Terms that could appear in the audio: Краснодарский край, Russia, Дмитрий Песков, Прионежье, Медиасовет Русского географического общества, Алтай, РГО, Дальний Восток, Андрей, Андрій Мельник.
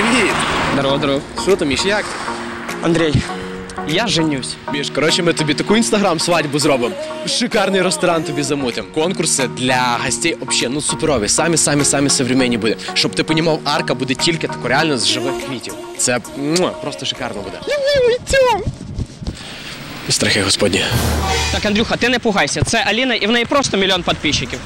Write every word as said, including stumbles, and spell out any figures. Привіт! Здорово, здорово. Що там, Міш, як? Андрій, я женюсь. Міш, коротше, ми тобі таку інстаграм-свадьбу зробимо. Шикарний ресторан тобі замутим. Конкурси для гостей вообще, ну, суперові. Самі-самі-самі современні буде. Щоб ти понімав, арка буде тільки таку реально з живих квітів. Це муа, просто шикарно буде. Страхи господні. Так, Андрюха, ти не пугайся. Це Аліна і в неї просто мільйон підписчиків.